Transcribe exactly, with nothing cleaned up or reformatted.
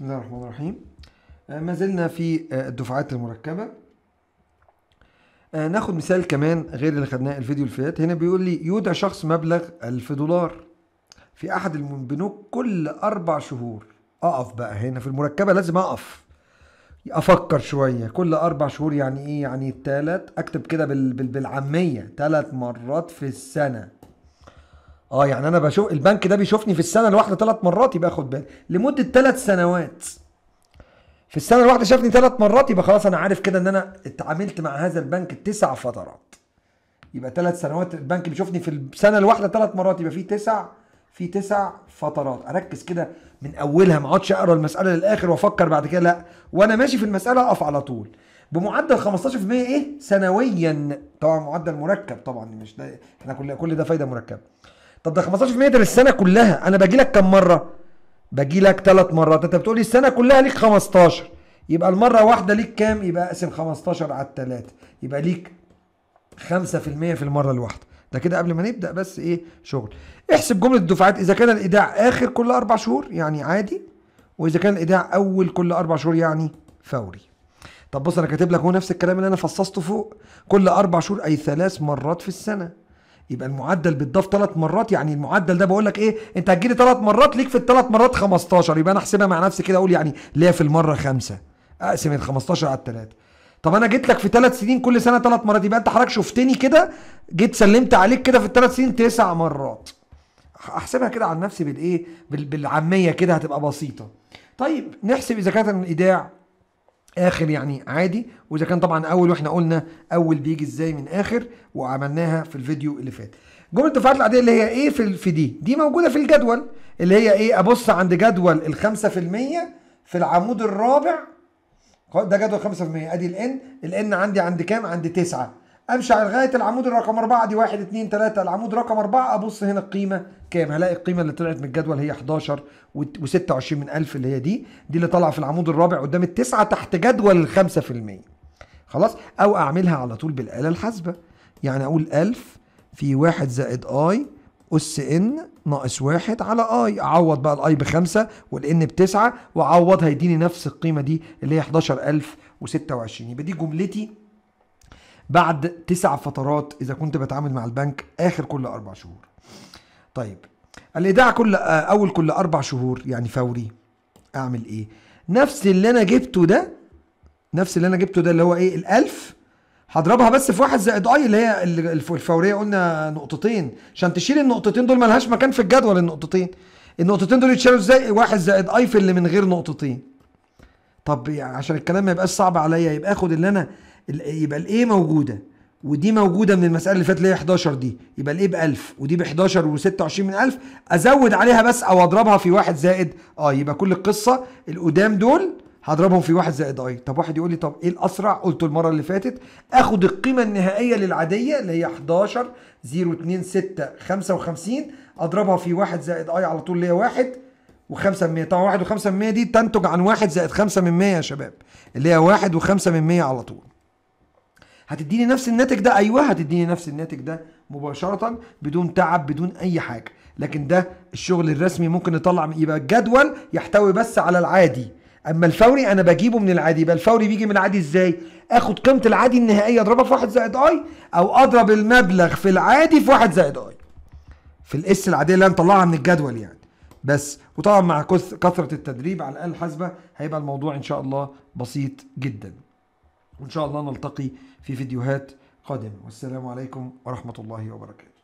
بسم الله الرحمن الرحيم. ما زلنا في الدفعات المركبة. ناخد مثال كمان غير اللي خدناه الفيديو اللي فات. هنا بيقول لي يودع شخص مبلغ ألف دولار في أحد البنوك كل أربع شهور. أقف بقى هنا في المركبة، لازم أقف أفكر شوية. كل أربع شهور يعني إيه؟ يعني التالت، أكتب كده بالعامية، تلات مرات في السنة. اه يعني انا بشوف البنك ده بيشوفني في السنه الواحده ثلاث مرات، يبقى اخد بالي لمده ثلاث سنوات. في السنه الواحده شافني ثلاث مرات، يبقى خلاص انا عارف كده ان انا اتعاملت مع هذا البنك تسع فترات، يبقى ثلاث سنوات. البنك بيشوفني في السنه الواحده ثلاث مرات، يبقى في تسع في تسع فترات. اركز كده من اولها، ما اقعدش اقرا المساله للاخر وافكر بعد كده، لا، وانا ماشي في المساله اقف على طول. بمعدل خمستاشر في المية ايه سنويا، طبعا معدل مركب، طبعا مش ده احنا كل كل ده فايده مركبه. طب ده خمستاشر في المية ده للسنة كلها. أنا باجي لك كام مرة؟ باجي لك ثلاث مرات، أنت بتقول لي السنة كلها ليك خمستاشر، يبقى المرة واحدة ليك كام؟ يبقى أقسم خمستاشر على ثلاثة، يبقى ليك خمسة في المية في المرة الواحدة. ده كده قبل ما نبدأ بس إيه شغل. احسب جملة الدفعات. إذا كان الإيداع آخر كل أربع شهور يعني عادي، وإذا كان الإيداع أول كل أربع شهور يعني فوري. طب بص، أنا كاتب لك هو نفس الكلام اللي أنا فصصته فوق، كل أربع شهور أي ثلاث مرات في السنة. يبقى المعدل بيتضاف ثلاث مرات، يعني المعدل ده بقول لك ايه؟ انت هتجي لي ثلاث مرات، ليك في الثلاث مرات خمستاشر، يبقى انا احسبها مع نفسي كده، اقول يعني ليا في المره خمسه، اقسم ال خمستاشر على ثلاثة. طب انا جيت لك في ثلاث سنين كل سنه ثلاث مرات، يبقى انت حضرتك شفتني كده، جيت سلمت عليك كده في الثلاث سنين تسع مرات. احسبها كده عن نفسي بالايه؟ بالعاميه كده، هتبقى بسيطه. طيب نحسب اذا كان الايداع اخر يعني عادي، واذا كان طبعا اول، واحنا قلنا اول بيجي ازاي من اخر، وعملناها في الفيديو اللي فات. جمله الدفعات العاديه اللي هي ايه في في دي دي موجوده في الجدول، اللي هي ايه؟ ابص عند جدول ال خمسة في المية في العمود الرابع، ده جدول خمسة في المية، ادي الان الان عندي عند كام؟ عند تسعة. امشي على لغايه العمود الرقم أربعة، دي واحد اتنين تلاتة، العمود رقم أربعة، ابص هنا القيمه كام؟ هلاقي القيمه اللي طلعت من الجدول هي حداشر وستة وعشرين من ألف، اللي هي دي دي اللي طالعه في العمود الرابع قدام التسعه تحت جدول ال خمسة في المية. خلاص، او اعملها على طول بالاله الحاسبه، يعني اقول ألف في واحد زائد اي اس ان ناقص واحد على اي، اعوض بقى الاي بخمسة والان بتسعة، واعوض هيديني نفس القيمه دي اللي هي حداشر ألف وستة وعشرين. يبقى دي جملتي بعد تسع فترات إذا كنت بتعامل مع البنك آخر كل أربع شهور. طيب الإيداع كل أول كل أربع شهور يعني فوري، أعمل إيه؟ نفس اللي أنا جبته ده، نفس اللي أنا جبته ده اللي هو إيه؟ الألف هضربها بس في واحد زائد أي اللي هي الفورية، قلنا نقطتين، عشان تشيل النقطتين دول ملهاش مكان في الجدول. النقطتين النقطتين دول يتشالوا إزاي؟ واحد زائد أي في اللي من غير نقطتين. طب يعني عشان الكلام ما يبقاش صعب عليا، يبقى آخد اللي أنا، يبقى الايه موجوده ودي موجوده من المساله اللي فاتت اللي هي حداشر دي، يبقى الايه ب ألف ودي ب حداشر و26 من ألف، ازود عليها بس او اضربها في واحد زائد اه. يبقى كل القصه القدام دول هضربهم في واحد زائد اي. طب واحد يقول لي طب ايه الاسرع؟ قلته المره اللي فاتت، اخد القيمه النهائيه للعاديه اللي هي حداشر صفر اتنين ستة خمسة وخمسين، اضربها في واحد زائد اي على طول اللي هي واحد وخمسة من مية. طبعا واحد وخمسة من مية دي تنتج عن واحد زائد خمسة من مية يا شباب، اللي هي واحد وخمسة من مية على طول. هتديني نفس الناتج ده؟ ايوه هتديني نفس الناتج ده مباشره بدون تعب بدون اي حاجه، لكن ده الشغل الرسمي ممكن نطلع، يبقى الجدول يحتوي بس على العادي، اما الفوري انا بجيبه من العادي. يبقى الفوري بيجي من العادي ازاي؟ اخد قيمه العادي النهائيه اضربها في واحد زائد اي، او اضرب المبلغ في العادي في واحد زائد اي، في الاس العاديه اللي انا مطلعها من الجدول يعني بس. وطبعا مع كثره التدريب على الاله الحاسبه هيبقى الموضوع ان شاء الله بسيط جدا، وإن شاء الله نلتقي في فيديوهات قادمة. والسلام عليكم ورحمة الله وبركاته.